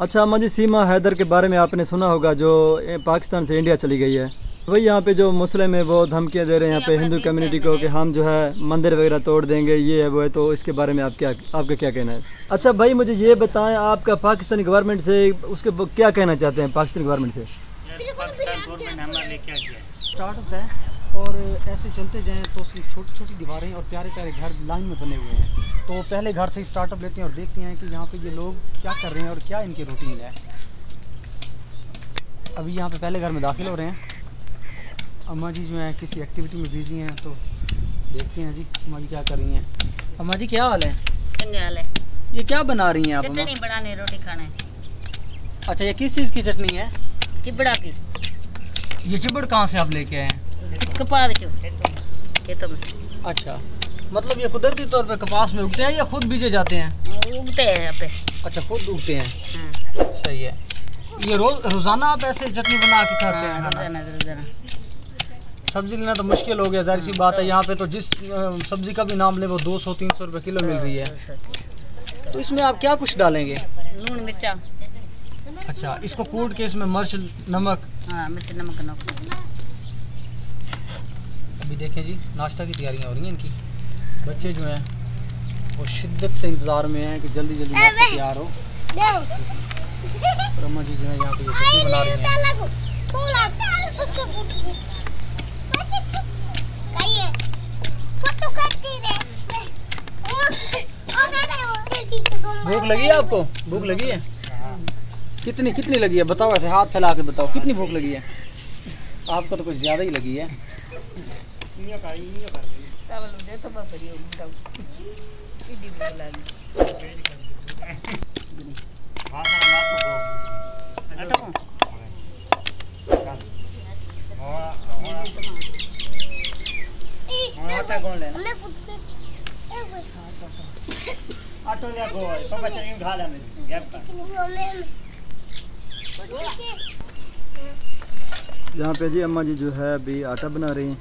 अच्छा अम्मा जी, सीमा हैदर के बारे में आपने सुना होगा जो पाकिस्तान से इंडिया चली गई है। वही यहाँ पे जो मुस्लिम है वो धमकियाँ दे रहे हैं यहाँ पे हिंदू कम्युनिटी को कि हम जो है मंदिर वगैरह तोड़ देंगे, ये है वो है। तो इसके बारे में आप क्या, आपका क्या कहना है? अच्छा भाई मुझे ये बताएं, आपका पाकिस्तानी गवर्नमेंट से उसके क्या कहना चाहते हैं? पाकिस्तानी गवर्नमेंट से स्टार्ट होता है और ऐसे चलते जाएँ तो उसकी छोटी छोटी दीवारें और प्यारे प्यारे घर लाइन में बने हुए हैं। तो पहले घर से ही स्टार्टअप लेते हैं और देखते हैं कि यहाँ पर ये लोग क्या कर रहे हैं और क्या इनकी रूटीन है। अभी यहाँ पर पहले घर में दाखिल हो रहे हैं। अम्मा जी जो है किसी एक्टिविटी में बिजी हैं, तो देखते हैं जी अम्मा जी क्या कर रही हैं। अम्मा जी क्या हाल है? ये क्या बना रही हैं आप? चटनी बनाने, रोटी खाने। अच्छा ये किस चीज़ की चटनी है? चिबड़ा की। ये चिबड़ कहाँ से आप लेके आए हैं? कपास खेतों में। अच्छा मतलब ये कुदरती तौर पे कपास में उगते हैं या खुद बीजे जाते हैं? उगते हैं यहाँ पे। अच्छा खुद उगते हैं, सही है। ये रोज़ाना आप ऐसे चटनी बना के खाते हैं? सब्ज़ी लेना तो मुश्किल हो गया, जाहिर सी बात है। यहाँ पे तो जिस सब्ज़ी का भी नाम ले वो 200-300 रुपये किलो मिल रही है। तो इसमें आप क्या कुछ डालेंगे? लून मिर्चा। अच्छा इसको कूट के इसमें मिर्च नमक। हाँ मिर्च नमक। अभी देखें जी नाश्ता की तैयारियाँ हो रही हैं इनकी। बच्चे जो हैं वो शिद्दत से इंतज़ार में हैं कि जल्दी जल्दी नाश्ता तैयार हो। अम्मा जी जो है यहाँ पे भूख लगी है आपको? भूख लगी है? कितनी कितनी लगी है बताओ, ऐसे हाथ फैला के बताओ कितनी भूख लगी है आपको? तो कुछ ज्यादा ही लगी है। आटो ले गो पापा चली घाल में गैप पर। यहाँ पे जी अम्मा जी जो है अभी आटा बना रही हैं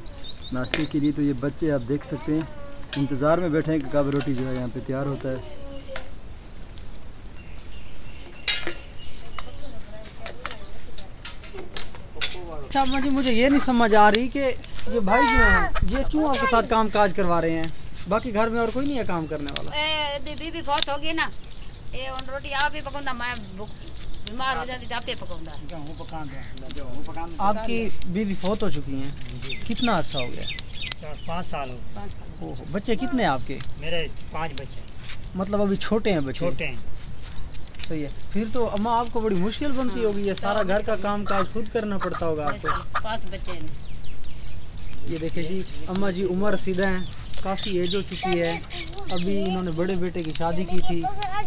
नाश्ते के लिए। तो ये बच्चे आप देख सकते हैं इंतज़ार में बैठे हैं कि कब रोटी जो है यहाँ पे तैयार होता है। अच्छा अम्मा जी मुझे ये नहीं समझ आ रही कि ये भाई जो हैं ये क्यों आपके साथ काम काज करवा रहे हैं? बाकी घर में और कोई नहीं है काम करने वाला? दीदी बहुत हो गई ना, ये उन रोटी आप ही पकाऊंगा, मैं बीमार हो जाती आप ही पकाऊंगा। आपकी बीवी फोत हो चुकी हैं, कितना अर्सा हो गया? 5 साल हो गए। बच्चे कितने आपके? मेरे 5 बच्चे। मतलब अभी छोटे हैं बच्चे? छोटे हैं, सही है। फिर तो अम्मा आपको बड़ी मुश्किल बनती होगी, ये सारा घर का काम काज खुद करना पड़ता होगा आपको। 5 बच्चे हैं। ये देखें जी अम्मा जी उम्र सीधा है, काफ़ी एज हो चुकी है। अभी इन्होंने बड़े बेटे की शादी की थी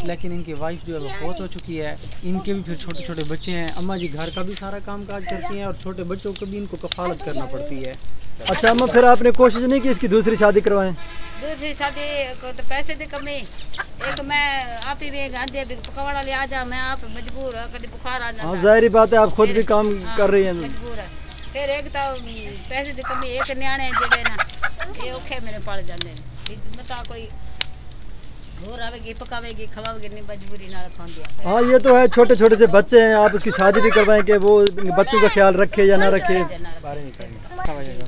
लेकिन इनकी वाइफ जो है वो फौत हो चुकी है। इनके भी फिर छोटे छोटे बच्चे हैं। अम्मा जी घर का भी सारा काम काज करती हैं और छोटे बच्चों को भी इनको कफालत करना पड़ती है। अच्छा अम्मा फिर आपने कोशिश नहीं की इसकी दूसरी शादी करवाएं? दूसरी शादी को तो पैसे भी कमी, एक मैं आप ही पकवाड़ा ले आ जा, मैं आप मजबूर है, कभी बुखार आ जाता है। जाहिर बात है आप खुद भी काम कर रही हैं, मजबूर है। फिर एक तो पैसे की कमी, एक न्याणे जेड़े ना ये औखे मेरे पाल जाते हैं, मता कोई होर आवेगी पकावेगी खवावेगी, नहीं मजबूरी नाल खांदे हैं। हाँ ये तो है, छोटे छोटे से बच्चे हैं। आप उसकी शादी भी करवाएं कि वो बच्चों का ख्याल रखे या ना रखे।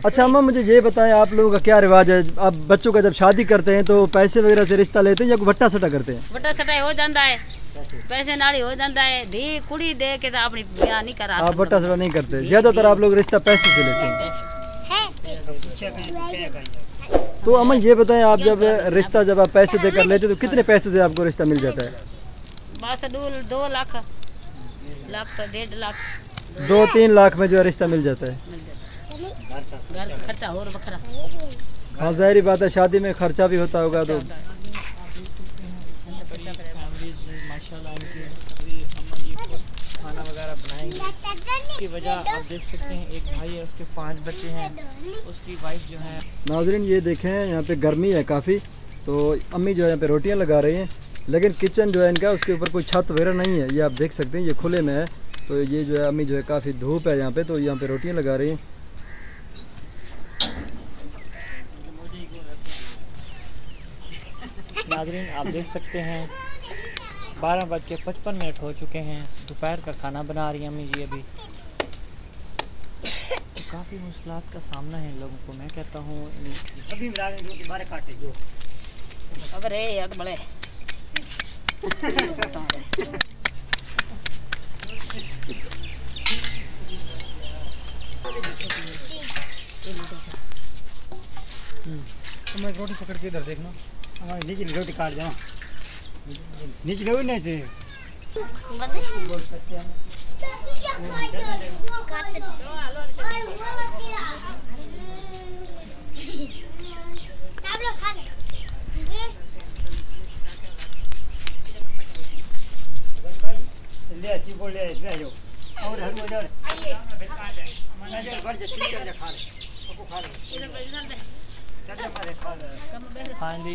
अच्छा अम्मा मुझे ये बताएं आप लोगों का क्या रिवाज है? आप बच्चों का जब शादी करते हैं तो पैसे वगैरह से रिश्ता लेते हैं या वट्टा सटा करते हैं? वट्टा सटा हो जाता है, पैसे नाली हो जाता है, धी कुड़ी दे के तो आपने ब्याह नहीं करा। आप वट्टा सटा नहीं करते, ज्यादातर आप लोग रिश्ता पैसे से लेते हैं। तो अम्मा ये बताएं आप जब रिश्ता जब आप पैसे दे कर लेते तो कितने पैसों से आपको रिश्ता मिल जाता है? बस 2 लाख 1.5 लाख 2-3 लाख में जो रिश्ता मिल जाता है। खर्चा और बखरा। हाँ जाहिर बात है शादी में खर्चा भी होता होगा। तो खाना वगैरह बनाएंगे इसकी वजह आप देख सकते हैं, एक भाई है उसके 5 बच्चे हैं, उसकी वाइफ जो है। नाज़रीन ये देखें यहाँ पे गर्मी है काफ़ी, तो अम्मी जो है यहाँ पे रोटियाँ लगा रही हैं लेकिन किचन जो है इनका उसके ऊपर कोई छत वगैरह नहीं है। ये आप देख सकते हैं ये खुले में है। तो ये जो है अम्मी जो है काफ़ी धूप है यहाँ पे, तो यहाँ पे रोटियाँ लगा रही हैं। नाज़रीन आप देख सकते हैं 12:55 हो चुके हैं। दोपहर का खाना बना रही हैं अम्मी जी अभी। तो काफ़ी मुश्किलात का सामना है इन लोगों को। मैं कहता हूँ अभी मिला दें जो तुम्हारे काटे जो अब रे यार बड़े मैं रोटी पकड़ के इधर देखना हमारे नीचे रोटी काट जाना नीचे ले नहीं थे बोल सकते हैं ले अच्छी बोल ले इसमें आ जाओ और हर उधर नजर भर जा ठीक कर जा खा ले सबको खा ले इधर बैठना है फाइनली हमारी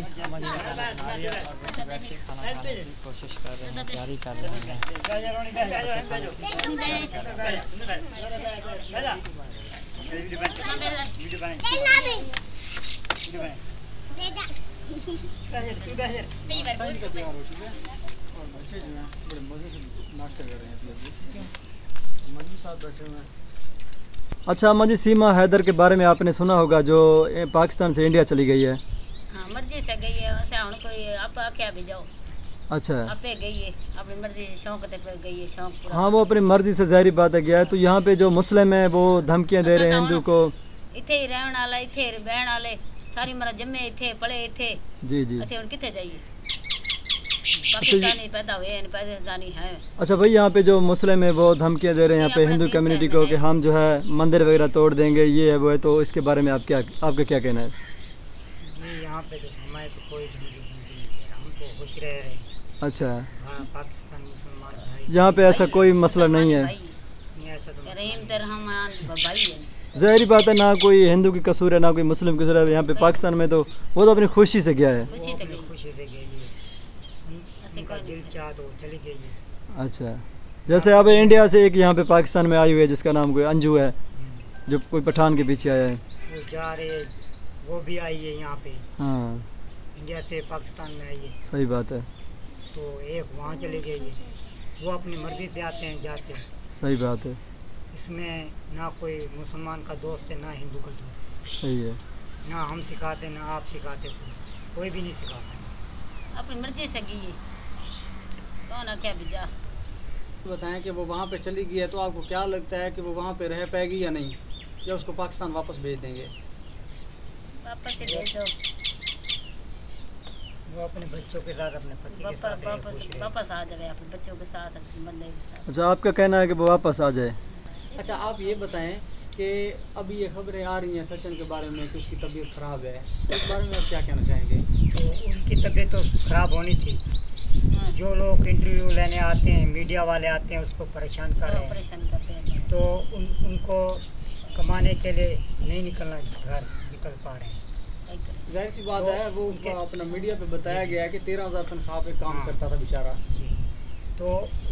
कोशिश कर रहे हैं तैयारी कर रहे हैं बड़े मजे से नाश्ता कर रहे हैं मजे साथ बैठे हुए हैं। अच्छा अम्मा जी सीमा हैदर के बारे में आपने सुना होगा जो पाकिस्तान से इंडिया चली गई है। हाँ मर्जी से गई है कोई आप क्या भेजाओ। अच्छा आपे गई है अपनी मर्जी से शौक तक गई है शौक। हाँ वो अपनी मर्जी से ज़ाहिर बात है गया है। तो यहाँ पे जो मुस्लिम है वो धमकियाँ दे रहे हैं हिंदू को इथे ही रहने वाला इथे बहन वाले सारी मरा जमे इथे पड़े इथे जी जी कितने जाइए पाकिस्तानी पैदा हुए हैं पाकिस्तानी हैं। अच्छा भाई यहाँ पे जो मुस्लिम है वो धमकियाँ दे रहे हैं यहाँ पे हिंदू कम्युनिटी को कि हम जो है मंदिर वगैरह तोड़ देंगे ये है वो है, तो इसके बारे में आप क्या आपका क्या कहना है? यहाँ पे हमारे तो कोई हम तो खुश रह रहे हैं। अच्छा पाकिस्तान मुसलमान यहाँ पे ऐसा कोई मसला नहीं है। ज़ाहिर बात है ना कोई हिंदू की कसूर है ना कोई मुस्लिम की कसूर है। यहाँ पे पाकिस्तान में तो वो तो अपनी खुशी से गया है। अच्छा जैसे अब इंडिया से एक यहाँ पे पाकिस्तान में आई हुई है जिसका नाम कोई अंजू है जो कोई पठान के पीछे आया है वो जा रहे वो भी आई है यहाँ पे। हाँ इंडिया से पाकिस्तान में आई है सही बात है। तो एक वहाँ चली गई है वो अपनी मर्जी से आते हैं जाते हैं सही बात है। इसमें ना कोई मुसलमान का दोस्त है ना हिंदू का दोस्त सही है। ना हम सिखाते ना आप सिखाते कोई भी नहीं सिखाता अपनी मर्जी से गई है ना क्या बिजा। बताएं कि वो वहाँ पे चली गई है तो आपको क्या लगता है कि वो वहाँ पे रह पाएगी या नहीं या उसको पाकिस्तान वापस भेज देंगे? वापस भेज दो वो अपने बच्चों के साथ अपने पति के साथ वापस आ जाए अपने बच्चों के साथ अपने। अच्छा आपका कहना है कि वो वापस आ जाए। अच्छा आप ये बताएं कि अभी ये खबरें आ रही हैं सचिन के बारे में कि उसकी तबीयत ख़राब है इस बारे में आप क्या कहना चाहेंगे? तो उनकी तबीयत तो ख़राब होनी थी। जो लोग इंटरव्यू लेने आते हैं मीडिया वाले आते हैं उसको परेशान कर रहे हैं तो उनको कमाने के लिए नहीं निकलना घर निकल पा रहे हैं। जाहिर सी बात है वो उनका अपना मीडिया पे बताया गया है कि 13,000 तनख्वाह पे काम करता था बेचारा तो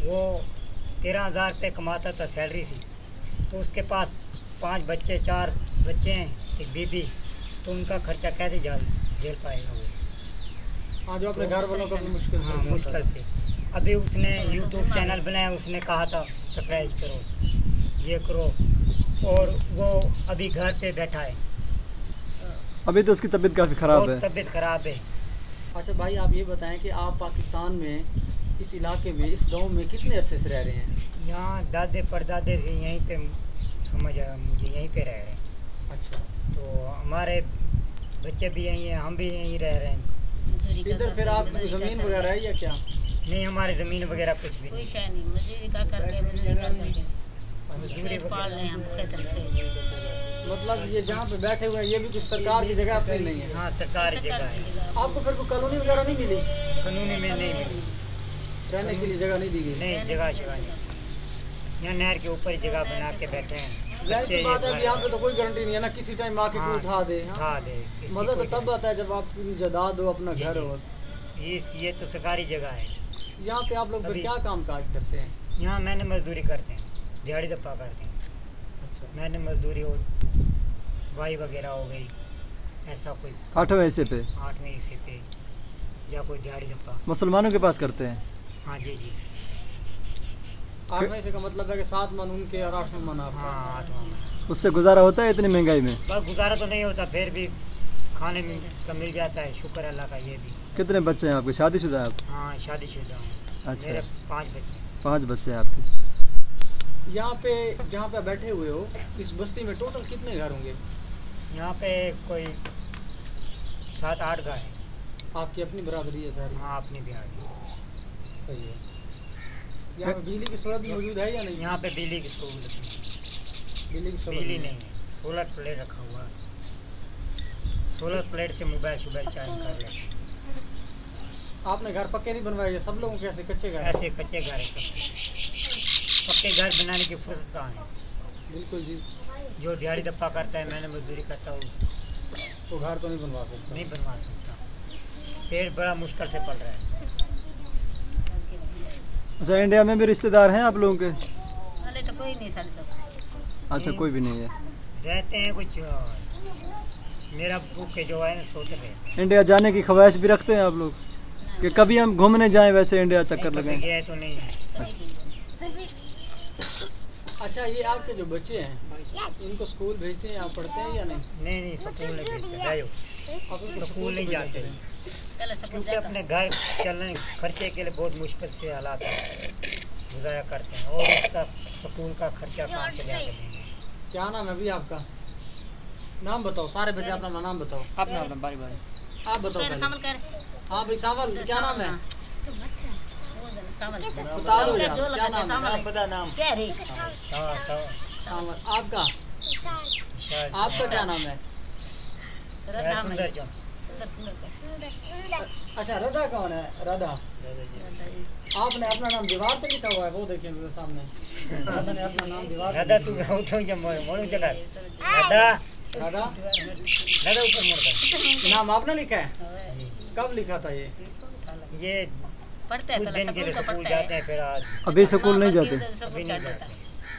वो 13,000 पे कमाता था सैलरी थी तो उसके पास 5 बच्चे 4 बच्चे हैं एक बीबी तो उनका खर्चा कैसे झेल पाएगा वो। हाँ जो अपने घर वालों का भी मुश्किल हाँ मुश्किल से अभी उसने YouTube चैनल बनाया उसने कहा था सब्सक्राइब करो ये करो और वो अभी घर पे बैठा है अभी तो उसकी तबीयत काफ़ी ख़राब है अच्छा भाई आप ये बताएं कि आप पाकिस्तान में इस इलाके में इस गांव में कितने अरसे से रह रहे हैं? यहाँ दादे परदादे से यहीं पे समझ आया मुझे यहीं पे रह रहे हैं। अच्छा तो हमारे बच्चे भी यहीं हैं हम भी यहीं रह रहे हैं। इधर फिर आप जमीन वगैरह है या क्या? नहीं हमारे जमीन वगैरह कुछ भी कोई शायद नहीं मजदूरी का करके मतलब ये जहाँ पे बैठे हुए हैं ये भी कुछ सरकार की जगह पे नहीं है। हाँ सरकार की जगह है। आपको फिर कोई कॉलोनी वगैरह नहीं मिली? कॉलोनी में नहीं मिली रहने के लिए जगह नहीं दी गई नहीं जगह यहाँ नहर के ऊपर जगह बना के बैठे हैं। बात है यहाँ पे तो कोई गारंटी नहीं है ना किसी टाइम आके कोई उठा दे मजा तो तब आता है जब आप पूरी जायदाद हो अपना घर हो। ये तो सरकारी जगह है। यहाँ पे आप लोग क्या काम काज करते हैं? यहाँ मैंने मजदूरी करते हैं दिहाड़ी दप्पा करते हैं। अच्छा मैंने मजदूरी और वाई वगैरह हो गई ऐसा कोई 8वें हिस्से पे या कोई दिहाड़ी दप्पा मुसलमानों के पास करते हैं हाँ जी जी। आठवें से का मतलब है कि 7 मन उनके और 8 मन आपके। हाँ 8 मन। उससे गुजारा होता है इतनी महंगाई में? पर गुजारा तो नहीं होता, फिर भी खाने में तो मिल जाता है, शुक्र अल्लाह का। ये भी कितने बच्चे हैं आपके? शादीशुदा आप? हाँ शादीशुदा हूँ। अच्छा, मेरे 5 बच्चे। 5 बच्चे हैं आपके। यहाँ पे जहाँ पे बैठे हुए हो इस बस्ती में टोटल कितने घर होंगे? यहाँ पे कोई 7-8 घर है। आपकी अपनी बरादरी है सर? हाँ अपनी बरादरी। सही है। यहाँ पे बिजली की सहूलत मौजूद है या नहीं? यहाँ पे बिजली की सहूलत नहीं है। 16 प्लेट रखा हुआ है, 16 प्लेट से मोबाइल शोबाइल चार्ज कर रहे हैं। आपने घर पक्के नहीं बनवाए? सब लोगों के ऐसे कच्चे घर? ऐसे कच्चे घर है, पक्के घर बनाने की फुर्सत कहाँ है। बिल्कुल जी, जो दिहाड़ी दप्पा करता है, मैंने मजदूरी करता हूँ, वो घर तो नहीं बनवा सकता। नहीं बनवा सकता, पेड़ बड़ा मुश्किल से पल रहा है। अच्छा, इंडिया में भी रिश्तेदार हैं आप लोगों के? अरे तो कोई नहीं था। अच्छा, कोई भी नहीं है, रहते हैं कुछ। मेरा भूख के जो है सोच रहे। इंडिया जाने की ख्वाहिश भी रखते हैं आप लोग कि कभी हम घूमने जाएं, वैसे इंडिया चक्कर लगाएं? गया तो नहीं है। अच्छा, अच्छा, ये आपके जो बच्चे हैं इनको स्कूल भेजते हैं, आप पढ़ते हैं या नहीं? नहीं नहीं, स्कूल नहीं भेजते, स्कूल नहीं जाते, क्योंकि अपने घर चलने खर्चे के लिए बहुत मुश्किल से हालात गुजारा करते हैं। और उसका स्कूल का खर्चा कहाँ से लिया? क्या नाम है अभी आपका? नाम बताओ सारे बच्चे, अपना नाम बताओ। अपना अपना बारी बारी आप बताओ। हाँ भाई सावल, क्या नाम है? बता दो यार, क्या नाम है? आप बता नाम। सावल। आपका? आपका क्या नाम है? अच्छा, राधा। कौन है राधा? आपने अपना नाम दीवार पे लिखा हुआ है, वो देखिए मेरे सामने, राधा ने अपना नाम दीवार। राधा तू राधा दादा दादा ऊपर मुड़ता। नाम आपने लिखा है? कब लिखा था ये? ये पढ़ते हैं, दिन के लिए स्कूल जाते हैं, फिर आज अभी स्कूल नहीं जाते।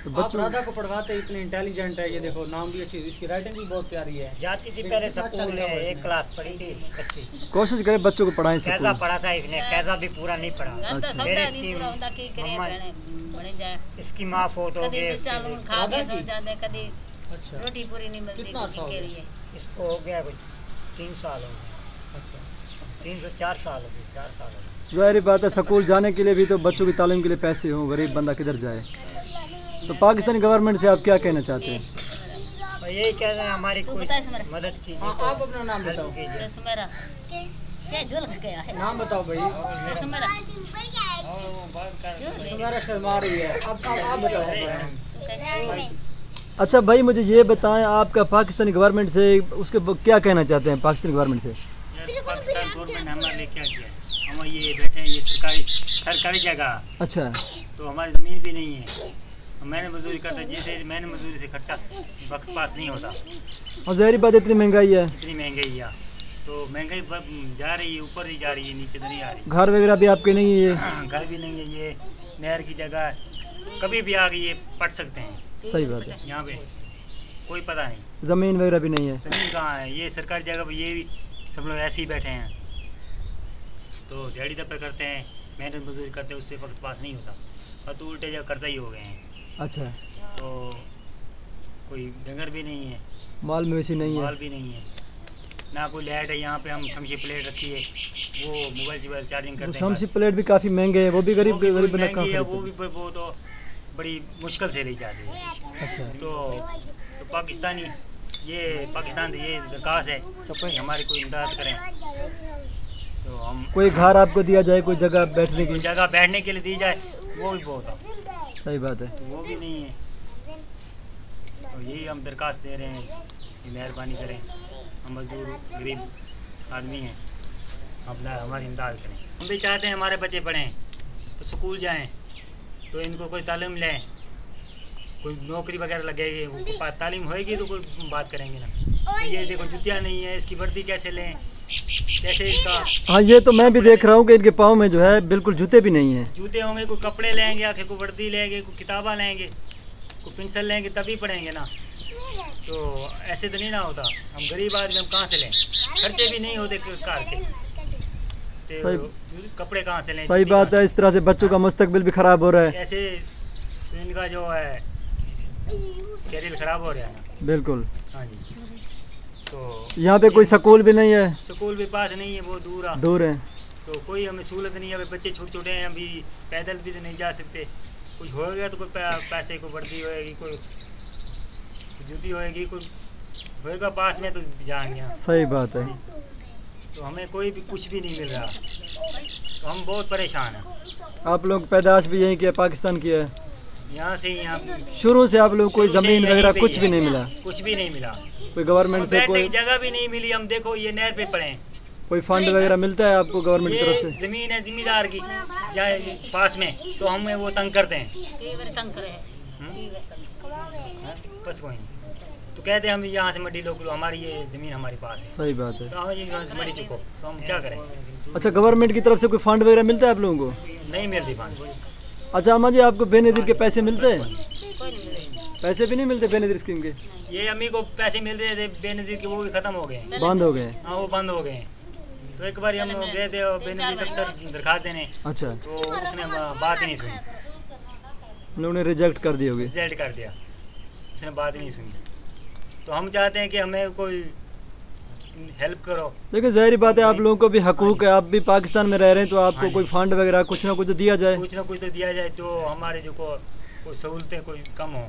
तो आप राधा को पढ़वाते, इतने इंटेलिजेंट है, ये देखो नाम भी अच्छी, इसकी राइटिंग भी बहुत प्यारी है। जाती थी पहले स्कूल में, एक क्लास पढ़ी थी अच्छी। कोशिश करें बच्चों को पढ़ाएं। कैसा पढ़ा था इसने, कैसा भी पूरा नहीं पढ़ा। इसकी माँ फोट हो गई। अच्छा, रोटी पूरी नहीं मिलती। कितना साल हो गया इसको? हो गया कुछ 3 साल हो गए। अच्छा, 3 से 4 साल हो गए। 4 साल हो गए। जाहिर बात है, स्कूल जाने के लिए भी तो बच्चों की तालीम के लिए पैसे हों, गरीब बंदा किधर जाए। तो पाकिस्तानी गवर्नमेंट से आप क्या कहना चाहते हैं? यही कह रहे हैं, हमारी कोई मदद कीजिए। आप अपना नाम बताओ। नाम बताओ भाई। सुमेरा शर्मा रही है। आप बताओ। अच्छा भाई, मुझे ये बताएं, आपका पाकिस्तानी गवर्नमेंट से उसके क्या कहना चाहते हैं? पाकिस्तानी गवर्नमेंट से, पाकिस्तान गवर्नमेंट ने हमारे लिए क्या किया? हम ये बैठे हैं, ये सरकारी जगह। अच्छा, तो हमारी ज़मीन भी नहीं है, मैंने मजदूरी करता, जैसे मैंने मजदूरी से खर्चा वक्त पास नहीं होता। और ज़ाहिर बात इतनी महंगाई है, इतनी महंगाई है, तो महंगाई जा रही है, ऊपर ही जा रही है, नीचे तो नहीं आ रही। घर वगैरह भी आपके नहीं है? घर भी नहीं है, ये नहर की जगह, कभी भी आ गई ये पट सकते हैं। सही बात है, यहाँ पे कोई पता नहीं, जमीन वगैरह भी नहीं है। जमीन कहाँ है, ये सरकारी जगह पे, ये भी सब लोग ऐसे ही बैठे हैं, तो दिहाड़ी दफ्तर करते हैं, मेहनत मजदूरी करते हैं, उससे वक्त पास नहीं होता, और तो उल्टे जगह कर्जा ही हो गए हैं। अच्छा, तो कोई डंगर भी नहीं है, माल मवेशी नहीं है, माल भी नहीं है, ना कोई लाइट है। यहाँ पे हम शमसी प्लेट रखी है, वो मोबाइल शोबाइल चार्जिंग करते हैं। शमसी प्लेट भी काफ़ी महंगे है, वो भी गरीब गरीब है, वो भी बहुत बड़ी मुश्किल से ले जाते हैं। अच्छा, तो पाकिस्तानी, ये पाकिस्तान ये दरखास्त है कि हमारी कोई इमदाद करें। तो हम कोई घर आपको दिया जाए, कोई जगह बैठने की, जगह बैठने के लिए दी जाए, वो भी बहुत। सही बात है, तो वो भी नहीं है, तो यही हम दरखास्त दे रहे हैं, मेहरबानी करें, हम मजदूर गरीब आदमी हैं, अपना हमारी इमदाद करें। हम भी चाहते हैं हमारे बच्चे पढ़ें, तो स्कूल जाएँ, तो इनको कोई तालीम लें, कोई नौकरी वगैरह लगेगी, उनके पास तालीम होएगी तो कोई बात करेंगे ना। तो ये देखो जुतिया नहीं है, इसकी वर्दी कैसे लें, कैसे इसका। हाँ, ये तो मैं भी देख रहा हूँ कि इनके पाँव में जो है बिल्कुल जूते भी नहीं है। जूते होंगे, कोई कपड़े लेंगे, आखिर कोई वर्दी लेंगे, कोई किताबा लेंगे, कोई पेंसिल लेंगे, तभी पढ़ेंगे ना। तो ऐसे तो नहीं ना होता, हम गरीब आदमी, हम कहाँ से लें, खर्चे भी नहीं होते घर के, सही, कपड़े कहाँ से लें? सही बात है, इस तरह से बच्चों का मुस्तकबिल भी खराब हो रहा है, ऐसे इनका जो है कैरियर खराब हो रहा है। बिल्कुल हाँ जी। तो यहाँ पे कोई स्कूल भी नहीं है, स्कूल भी पास नहीं है, बहुत दूर दूर है, तो कोई हमें सहूलत नहीं है। अभी बच्चे छोटे छोटे हैं, अभी पैदल भी नहीं जा सकते, कुछ हो गया तो कोई पैसे को वर्दी होएगी, कोई जूती होएगी, कोई होएगा पास में तो जाएंगे। सही बात है, तो हमें कोई भी कुछ भी नहीं मिल रहा, तो हम बहुत परेशान हैं। आप लोग पैदाश भी यहीं की है, पाकिस्तान की है, यहाँ से ही, यहाँ शुरू से आप लोग कोई ज़मीन वगैरह कुछ भी नहीं मिला? कुछ भी नहीं मिला, कोई गवर्नमेंट से कोई जगह भी नहीं मिली। हम देखो ये नहर पे पड़े, कोई फंड वगैरह मिलता है आपको गवर्नमेंट की तरफ से? ज़मीन है ज़मींदार की पास में, तो हमें वो तंग करते हैं, बस वही तो कहते हैं हम यहाँ से मडी लो, हमारी ये ज़मीन हमारे पास है। सही बात है, तो मडी चुको, तो हम क्या करें? अच्छा, गवर्नमेंट की तरफ से कोई फंड वगैरह मिलता है आप लोगों को? नहीं मिलती फंड। अच्छा अम्मा जी, आपको बेनज़ीर के पैसे मिलते हैं? पैसे भी नहीं मिलते बेनज़ीर स्कीम के? ये अम्मी को पैसे मिल रहे थे बेनज़ीर के, वो भी खत्म हो गए, बंद हो गए। हाँ वो बंद हो गए, तो एक बार हम गए थे बेनज़ीर दफ्तर दरखास्त देने। अच्छा, तो उसने बात ही नहीं सुनी, उन्होंने रिजेक्ट कर दिया होगी? रिजेक्ट कर दिया, उसने बात ही नहीं सुनी। तो हम चाहते हैं कि हमें कोई हेल्प करो। देखिए जाहिर बात है आप लोगों को भी हकूक है, आप भी पाकिस्तान में रह रहे हैं, तो आपको कोई फंड वगैरह कुछ ना कुछ दिया जाए, कुछ ना कुछ तो दिया जाए, तो हमारे जो कोई सहूलतें कोई कम हो।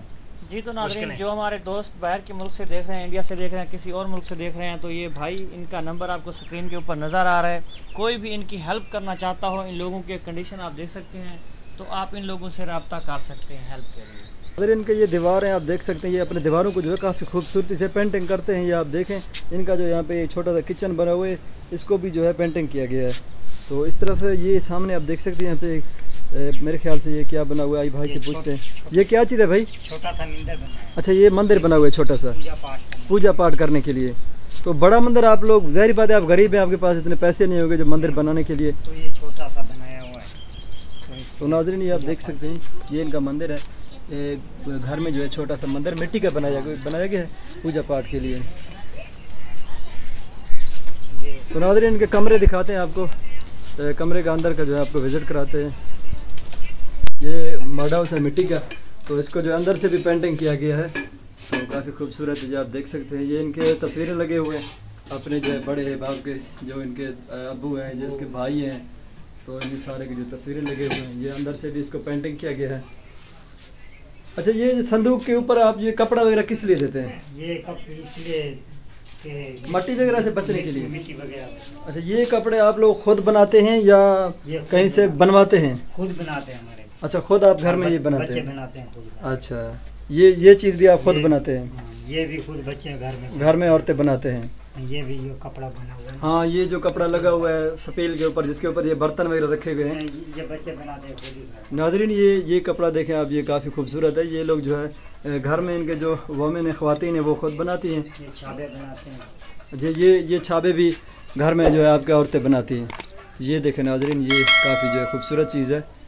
जी तो नाज़रीन, जो हमारे दोस्त बाहर के मुल्क से देख रहे हैं, इंडिया से देख रहे हैं, किसी और मुल्क से देख रहे हैं, तो ये भाई इनका नंबर आपको स्क्रीन के ऊपर नज़र आ रहा है। कोई भी इनकी हेल्प करना चाहता हो, इन लोगों के कंडीशन आप देख सकते हैं, तो आप इन लोगों से रब्ता कर सकते हैं हेल्प के लिए। अगर इनके ये दीवार हैं आप देख सकते हैं, ये अपने दीवारों को जो है काफ़ी खूबसूरती से पेंटिंग करते हैं। ये आप देखें, इनका जो यहाँ पे छोटा सा किचन बना हुआ है, इसको भी जो है पेंटिंग किया गया है। तो इस तरफ ये सामने आप देख सकते हैं, यहाँ पे मेरे ख्याल से ये क्या बना हुआ है, आई भाई से पूछते हैं ये क्या चीज़ है भाई? छोटा सा मंदिर बना है। अच्छा, ये मंदिर बना हुआ है छोटा सा पूजा पाठ करने के लिए। तो बड़ा मंदिर आप लोग, ज़ाहिर बात है आप गरीब हैं, आपके पास इतने पैसे नहीं होंगे जो मंदिर बनाने के लिए, तो ये छोटा सा बनाया हुआ है। तो नाज़रीन ये आप देख सकते हैं, ये इनका मंदिर है, घर में जो है छोटा सा मंदिर मिट्टी का बनाया गया है पूजा पाठ के लिए। तो नाज़रीन इनके कमरे दिखाते हैं आपको, कमरे का अंदर का जो है आपको विज़िट कराते हैं। ये मड हाउस है मिट्टी का, तो इसको जो अंदर से भी पेंटिंग किया गया है, तो काफ़ी खूबसूरत है जो आप देख सकते हैं। ये इनके तस्वीरें लगे हुए हैं अपने जो है बड़े बाप के, जो इनके अबू हैं, जो इसके भाई हैं, तो इन सारे की जो तस्वीरें लगे हुए हैं, ये अंदर से भी इसको पेंटिंग किया गया है। अच्छा, ये संदूक के ऊपर आप ये कपड़ा वगैरह किस लिए देते हैं? ये कपड़े इसलिए मट्टी वगैरह से बचने के लिए, मिट्टी वगैरह। अच्छा, ये कपड़े आप लोग खुद बनाते हैं या कहीं से बनवाते हैं? खुद बनाते हैं हमारे। अच्छा, खुद आप घर में ये बनाते हैं? बनाते हैं खुद। अच्छा, ये चीज़ भी आप खुद बनाते हैं? ये भी खुद बच्चे घर में औरतें बनाते हैं। ये भी कपड़ा बना हुआ है। हाँ, ये जो कपड़ा लगा हुआ है सपेल के ऊपर, जिसके ऊपर ये बर्तन वगैरह रखे गए हैं, ये बच्चे बनाते हैं। नाज़रीन ये कपड़ा देखें आप, ये काफ़ी खूबसूरत है। ये लोग जो है घर में, इनके जो वोमेन है, ख़वातीन है, वो खुद बनाती हैं। ये छाबे बनाते हैं। जी, ये छाबे भी घर में जो है आपके औरतें बनाती हैं। ये देखें नाज़रीन, ये काफ़ी जो है खूबसूरत चीज़ है।